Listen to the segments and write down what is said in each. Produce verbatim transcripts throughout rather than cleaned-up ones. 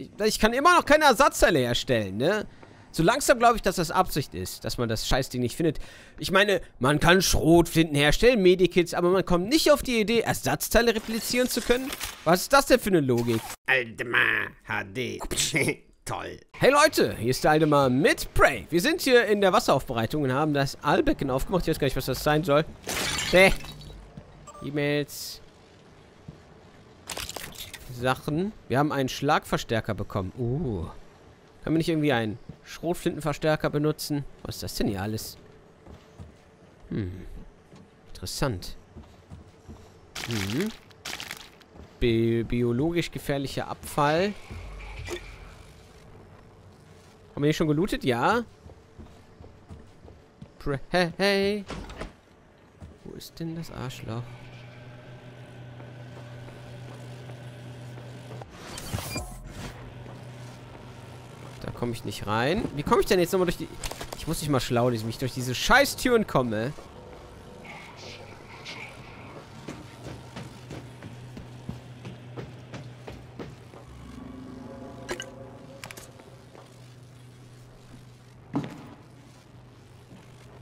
Ich, ich kann immer noch keine Ersatzteile herstellen, ne? So langsam glaube ich, dass das Absicht ist, dass man das Scheißding nicht findet. Ich meine, man kann Schrotflinten herstellen, Medikits, aber man kommt nicht auf die Idee, Ersatzteile replizieren zu können. Was ist das denn für eine Logik? Aldemar H D. Toll. Hey Leute, hier ist der Aldemar mit Prey. Wir sind hier in der Wasseraufbereitung und haben das Aalbecken aufgemacht. Ich weiß gar nicht, was das sein soll. Bäh. E-Mails. Sachen. Wir haben einen Schlagverstärker bekommen. Uh. Kann man nicht irgendwie einen Schrotflintenverstärker benutzen? Was ist das denn hier alles? Hm. Interessant. Hm. Bi- biologisch gefährlicher Abfall. Haben wir hier schon gelootet? Ja. Prey. Wo ist denn das Arschloch? Da komme ich nicht rein. Wie komme ich denn jetzt nochmal durch die... Ich muss nicht mal schlau, dass ich durch diese scheiß Türen komme.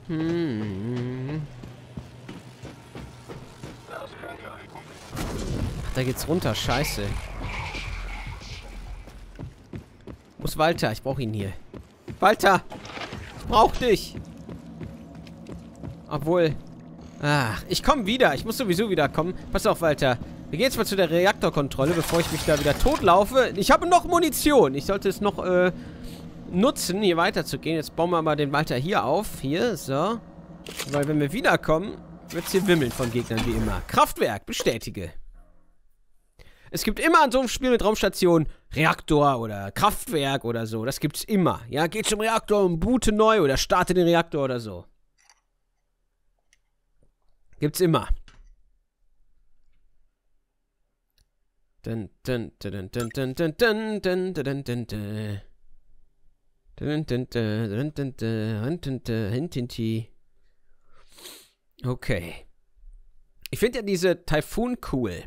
Hm. Ach, da geht's runter. Scheiße. Muss Walter. Ich brauche ihn hier. Walter! Ich brauche dich! Obwohl... Ach, ich komme wieder. Ich muss sowieso wieder kommen. Pass auf, Walter. Wir gehen jetzt mal zu der Reaktorkontrolle, bevor ich mich da wieder totlaufe. Ich habe noch Munition. Ich sollte es noch, äh... nutzen, hier weiterzugehen. Jetzt bauen wir mal den Walter hier auf. Hier, so. Weil wenn wir wiederkommen, wird es hier wimmeln von Gegnern wie immer. Kraftwerk, bestätige. Es gibt immer an so einem Spiel mit Raumstation Reaktor oder Kraftwerk oder so. Das gibt's immer. Ja, geht zum Reaktor und boote neu oder starte den Reaktor oder so. Gibt's immer. Dun, dun, dun, dun, dun, dun, dun, dun, dun, dun, dun. Okay. Ich finde ja diese Typhoon cool.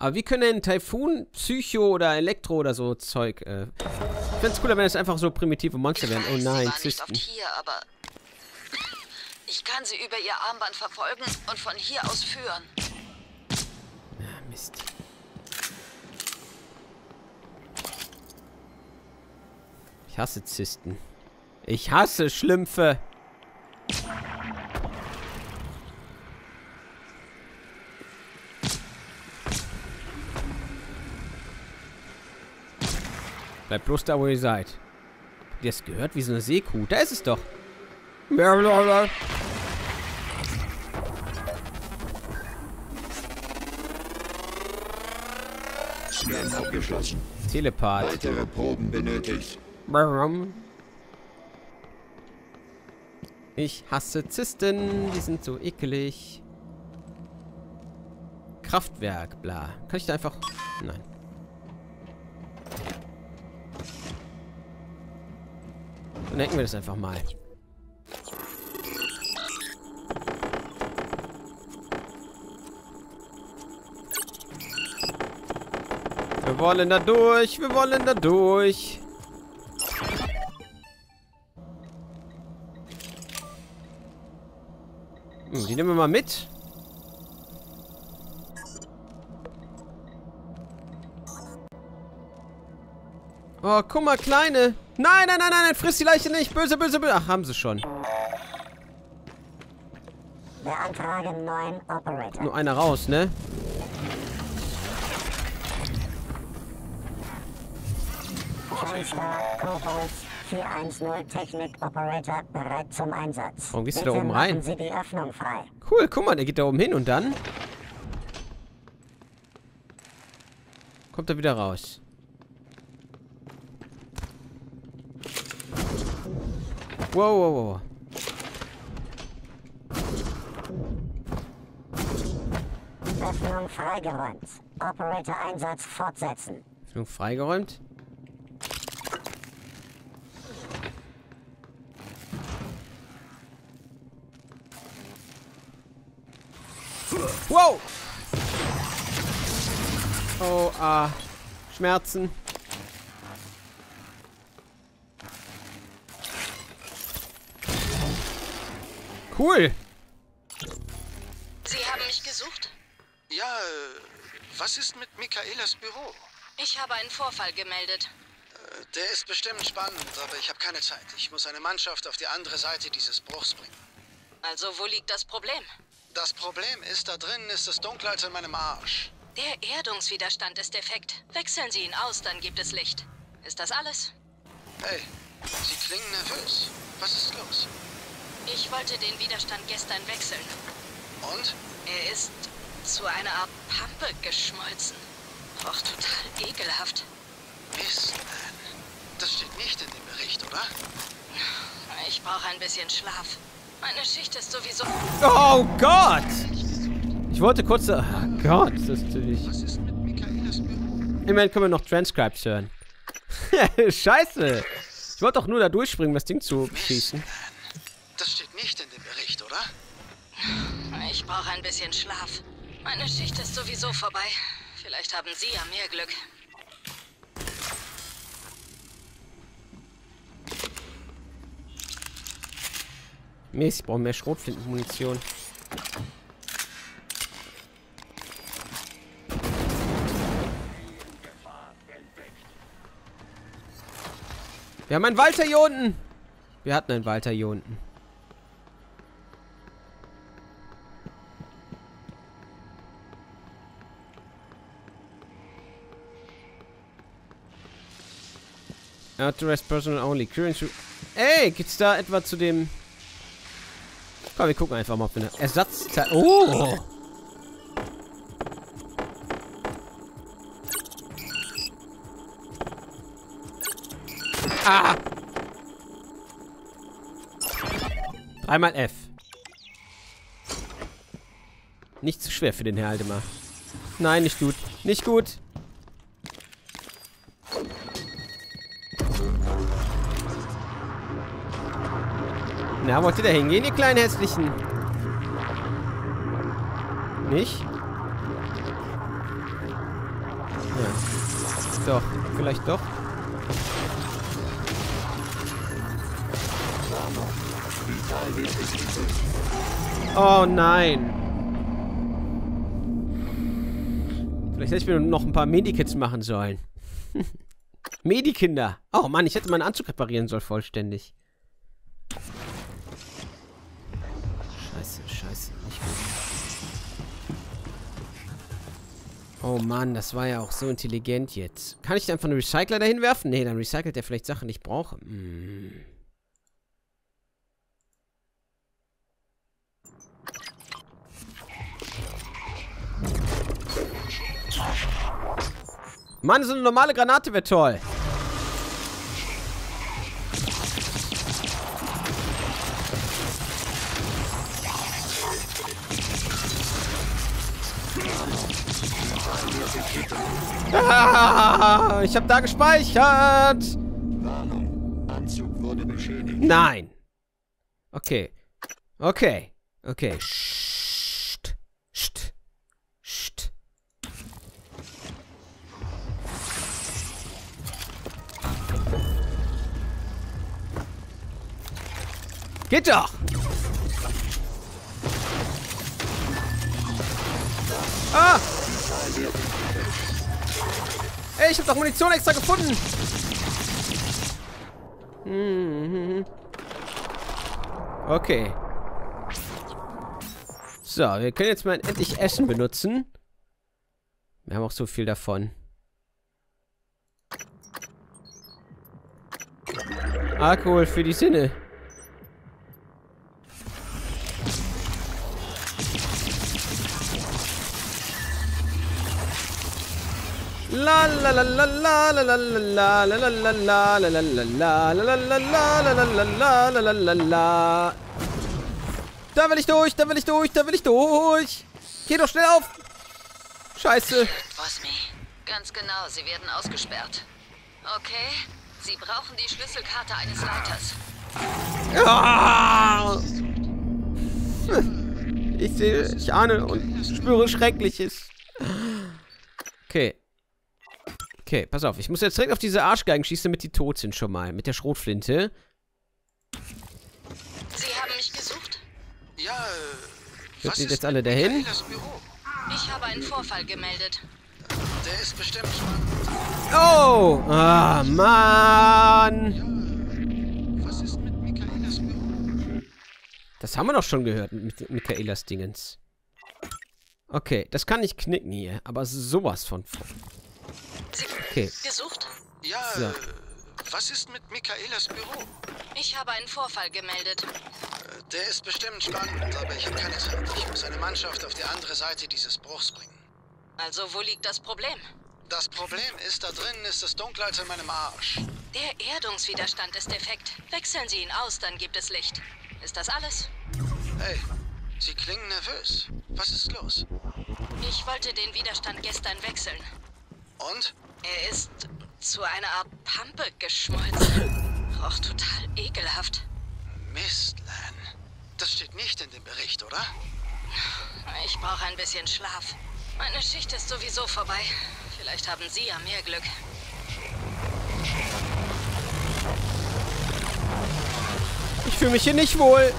Aber wie können denn Typhoon, Psycho oder Elektro oder so Zeug... Äh ich fände es cooler, wenn es einfach so primitive Monster wären. Oh nein, Zysten. Ich war nicht oft hier, aber ich kann sie über ihr Armband verfolgen und von hier aus führen. Ah, Mist. Ich hasse Zysten. Ich hasse Schlümpfe. Bleibt bloß da, wo ihr seid. Habt ihr das gehört? Wie so eine Seekuh. Da ist es doch. Blablabla. Scan abgeschlossen. Telepath. Weitere Proben benötigt. Ich hasse Zysten. Die sind so ekelig. Kraftwerk, bla. Kann ich da einfach... Nein. Dann hacken wir das einfach mal. Wir wollen da durch. Wir wollen da durch. Die nehmen wir mal mit. Oh, guck mal, Kleine. Nein, nein, nein, nein, nein, friss die Leiche nicht. Böse, böse, böse. Ach, haben sie schon. Nur einer raus, ne? vier eins null Technik Operator bereit zum Einsatz. Warum gehst du da oben rein? Sie die Öffnung frei. Cool, guck mal, der geht da oben hin und dann kommt er wieder raus. Wow, wow, wow. Öffnung freigeräumt. Operator Einsatz fortsetzen. Öffnung freigeräumt? Wow! Oh, ah. Schmerzen. Cool. Sie haben mich gesucht? Ja, was ist mit Michaelas Büro? Ich habe einen Vorfall gemeldet. Der ist bestimmt spannend, aber ich habe keine Zeit. Ich muss eine Mannschaft auf die andere Seite dieses Bruchs bringen. Also, wo liegt das Problem? Das Problem ist, da drinnen ist es dunkler als in meinem Arsch. Der Erdungswiderstand ist defekt. Wechseln Sie ihn aus, dann gibt es Licht. Ist das alles? Hey, Sie klingen nervös. Was ist los? Ich wollte den Widerstand gestern wechseln. Und? Er ist zu einer Art Pampe geschmolzen. Och, total ekelhaft. Mist, das steht nicht in dem Bericht, oder? Ich brauche ein bisschen Schlaf. Meine Schicht ist sowieso... Oh Gott! Ich wollte kurz... Oh Gott, das ist natürlich... Was ist mit Michaelas Büro? Immerhin können wir noch Transcripts hören. Scheiße! Ich wollte doch nur da durchspringen, um das Ding zu schießen. Das steht nicht in dem Bericht, oder? Ich brauche ein bisschen Schlaf. Meine Schicht ist sowieso vorbei. Vielleicht haben Sie ja mehr Glück. Mist, ich brauche mehr Schrotflintenmunition. Wir haben einen Walter hier unten. Wir hatten einen Walter hier unten. Authorized personal only. Currency. Ey, gibt's da etwa zu dem... Komm, wir gucken einfach mal, ob wir eine Ersatzteil... Oh! Ah! Dreimal F. Nicht zu schwer für den Herr Aldemar. Nein, nicht gut. Nicht gut. Na, wollt ihr da hingehen, ihr kleinen Hässlichen? Nicht? Ja. Doch, vielleicht doch. Oh nein. Vielleicht hätte ich mir noch ein paar Medikits machen sollen. Medikinder. Oh Mann, ich hätte meinen Anzug reparieren sollen, vollständig. Scheiße, nicht gut. Oh Mann, das war ja auch so intelligent jetzt. Kann ich einfach einen Recycler dahin werfen? Nee, dann recycelt er vielleicht Sachen, die ich brauche. Hm. Mann, so eine normale Granate wäre toll. Ah, ich habe da gespeichert. Warnung, Anzug wurde beschädigt. Nein. Okay. Okay. Okay. Scht. Scht. Scht. Geht doch. Ah! Ey, ich hab doch Munition extra gefunden. Okay. So, wir können jetzt mal endlich Essen benutzen. Wir haben auch so viel davon. Alkohol für die Sinne. La la la la la la la la la la la la la la la la la la. Da will ich durch, da will ich durch, da will ich durch. Geh doch schnell auf. Scheiße. Ganz genau, sie werden ausgesperrt. Okay, sie brauchen die Schlüsselkarte eines Leiters. Ich sehe, ich ahne und spüre Schreckliches. Okay. Okay, pass auf. Ich muss jetzt direkt auf diese Arschgeigen schießen, damit die tot sind schon mal. Mit der Schrotflinte. Sie haben mich gesucht? Ja, äh, was ist jetzt alle dahin? Ich habe einen Vorfall gemeldet. Der ist bestimmt... Oh! Ah, Mann! Ja, was ist mit Michaelas Büro? Das haben wir doch schon gehört, mit Michaelas Dingens. Okay, das kann ich knicken hier, aber sowas von... Okay. Gesucht? Ja, so. äh, was ist mit Michaelas Büro? Ich habe einen Vorfall gemeldet. Der ist bestimmt spannend, aber ich habe keine Zeit. Ich muss eine Mannschaft auf die andere Seite dieses Bruchs bringen. Also, wo liegt das Problem? Das Problem ist, da drinnen ist es dunkler als in meinem Arsch. Der Erdungswiderstand ist defekt. Wechseln Sie ihn aus, dann gibt es Licht. Ist das alles? Hey, Sie klingen nervös. Was ist los? Ich wollte den Widerstand gestern wechseln. Und? Er ist zu einer Art Pampe geschmolzen. Roch total ekelhaft. Mist, Lan. Das steht nicht in dem Bericht, oder? Ich brauche ein bisschen Schlaf. Meine Schicht ist sowieso vorbei. Vielleicht haben Sie ja mehr Glück. Ich fühle mich hier nicht wohl.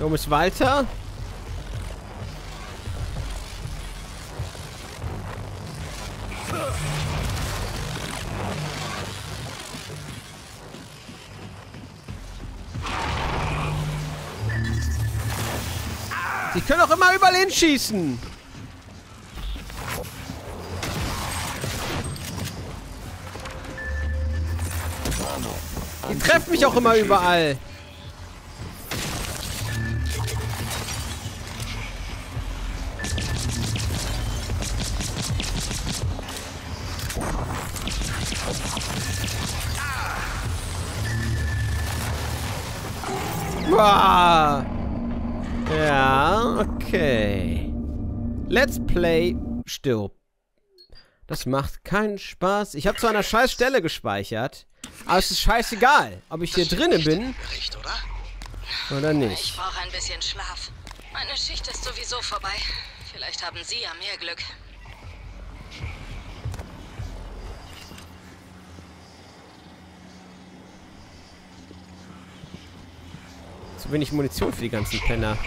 Da oben ist Walter. Die können auch immer überall hinschießen. Die treffen mich auch immer überall. Wow. Ja, okay. Let's Play stirb. Das macht keinen Spaß. Ich habe zu einer scheiß Stelle gespeichert. Aber es ist scheißegal, ob ich hier drinnen bin oder nicht. Ich brauche ein bisschen Schlaf. Meine Schicht ist sowieso vorbei. Vielleicht haben Sie ja mehr Glück. So wenig Munition für die ganzen Penner.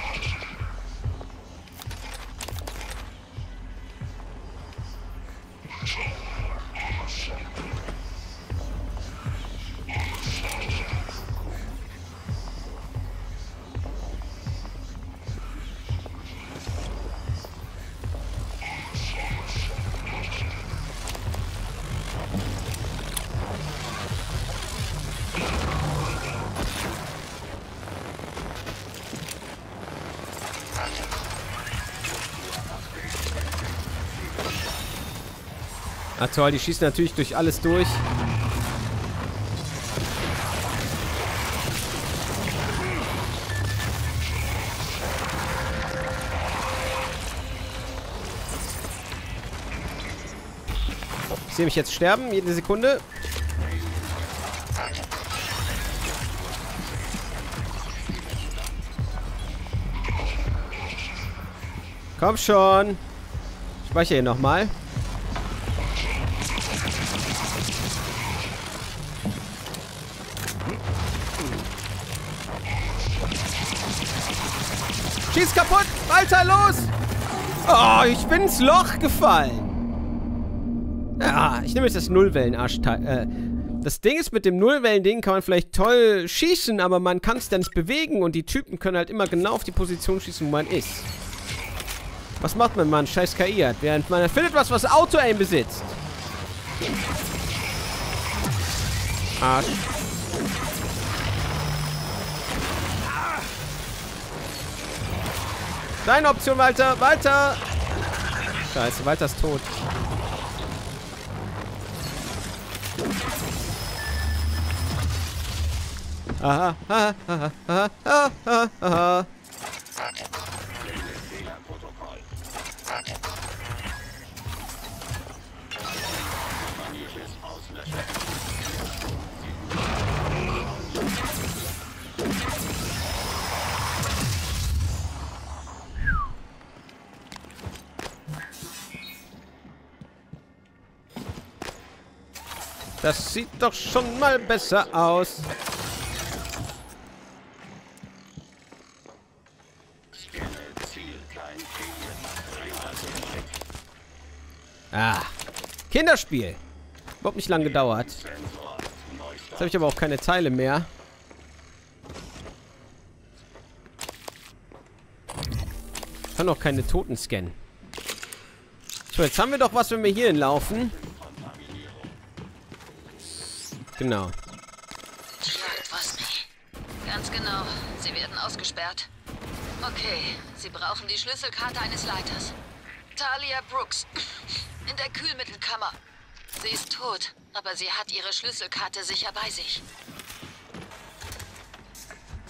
Ah toll, die schießen natürlich durch alles durch. Ich sehe mich jetzt sterben, jede Sekunde. Komm schon. Ich speichere hier nochmal. Schieß kaputt! Walter, los! Oh, ich bin ins Loch gefallen. Ja, ich nehme jetzt das Nullwellen-Arschteil. Äh, das Ding ist, mit dem Nullwellen-Ding kann man vielleicht toll schießen, aber man kann es dann nicht bewegen und die Typen können halt immer genau auf die Position schießen, wo man ist. Was macht man, Mann? Scheiß K I hat. Während man findet was, was Auto-Aim besitzt. Arsch. Deine Option, Walter! Walter! Scheiße, Walter ist tot. Aha, aha, aha, aha, aha, aha, aha. Das sieht doch schon mal besser aus. Ah, Kinderspiel. Überhaupt nicht lang gedauert. Jetzt habe ich aber auch keine Teile mehr. Ich kann auch keine Toten scannen. So, jetzt haben wir doch was, wenn wir hier hinlaufen. Genau. Jagt was nicht. Ganz genau. Sie werden ausgesperrt. Okay, Sie brauchen die Schlüsselkarte eines Leiters. Talia Brooks. In der Kühlmittelkammer. Sie ist tot, aber sie hat ihre Schlüsselkarte sicher bei sich.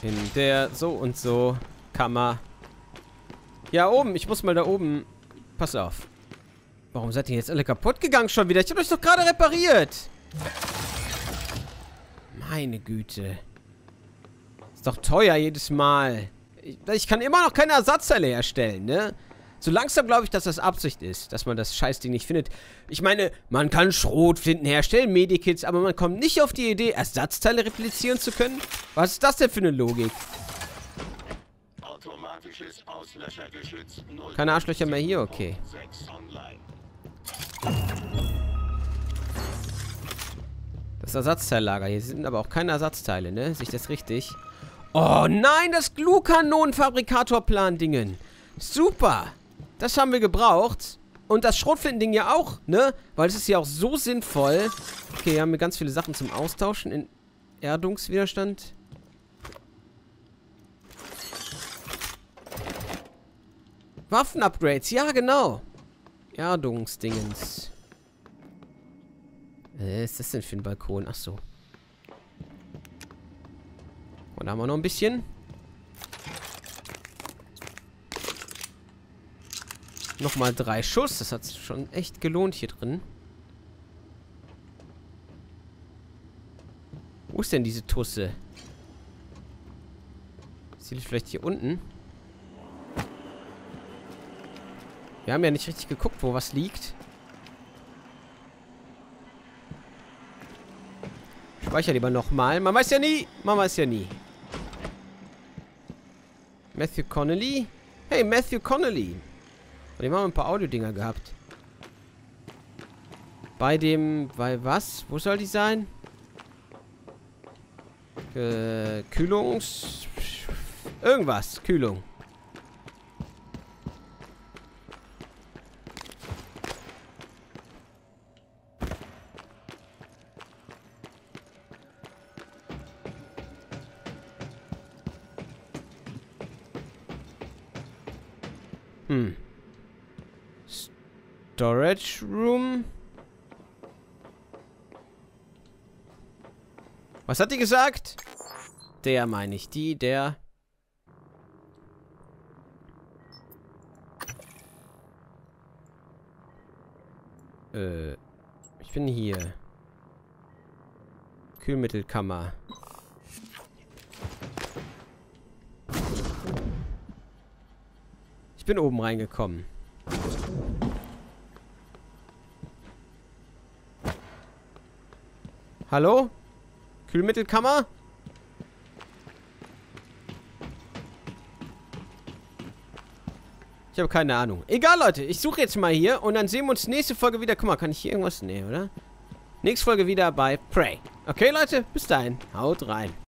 In der so und so Kammer. Ja, oben. Ich muss mal da oben. Pass auf. Warum seid ihr jetzt alle kaputt gegangen schon wieder? Ich habe euch doch gerade repariert. Meine Güte. Ist doch teuer jedes Mal. Ich, ich kann immer noch keine Ersatzteile herstellen, ne? So langsam glaube ich, dass das Absicht ist, dass man das Scheißding nicht findet. Ich meine, man kann Schrotflinten herstellen, Medikits, aber man kommt nicht auf die Idee, Ersatzteile replizieren zu können. Was ist das denn für eine Logik? Automatisches Auslöschergeschütz. Keine Arschlöcher mehr hier, okay. Das Ersatzteillager. Hier sind aber auch keine Ersatzteile, ne? Sehe ich das richtig? Oh nein, das Glukanon-Fabrikatorplan-Dingen. Super. Das haben wir gebraucht. Und das Schrotflintending ja auch, ne? Weil es ist ja auch so sinnvoll. Okay, hier haben wir ganz viele Sachen zum Austauschen. In Erdungswiderstand. Waffenupgrades, ja genau. Erdungsdingens. Was ist das denn für ein Balkon? Ach so. Und da haben wir noch ein bisschen. Nochmal drei Schuss. Das hat sich schon echt gelohnt hier drin. Wo ist denn diese Tusse? Ist die vielleicht hier unten? Wir haben ja nicht richtig geguckt, wo was liegt. Speicher lieber nochmal. Man weiß ja nie. Man weiß ja nie. Matthew Connolly. Hey, Matthew Connolly. Und dem haben wir ein paar Audio-Dinger gehabt. Bei dem... Bei was? Wo soll die sein? Äh, Kühlungs... Irgendwas. Kühlung. Hm. Storage Room. Was hat die gesagt? Der meine ich. Die, der. Äh. Ich bin hier. Kühlmittelkammer. Ich bin oben reingekommen. Hallo? Kühlmittelkammer? Ich habe keine Ahnung. Egal, Leute. Ich suche jetzt mal hier und dann sehen wir uns nächste Folge wieder. Guck mal, kann ich hier irgendwas? Nee, oder? Nächste Folge wieder bei Prey. Okay, Leute. Bis dahin. Haut rein.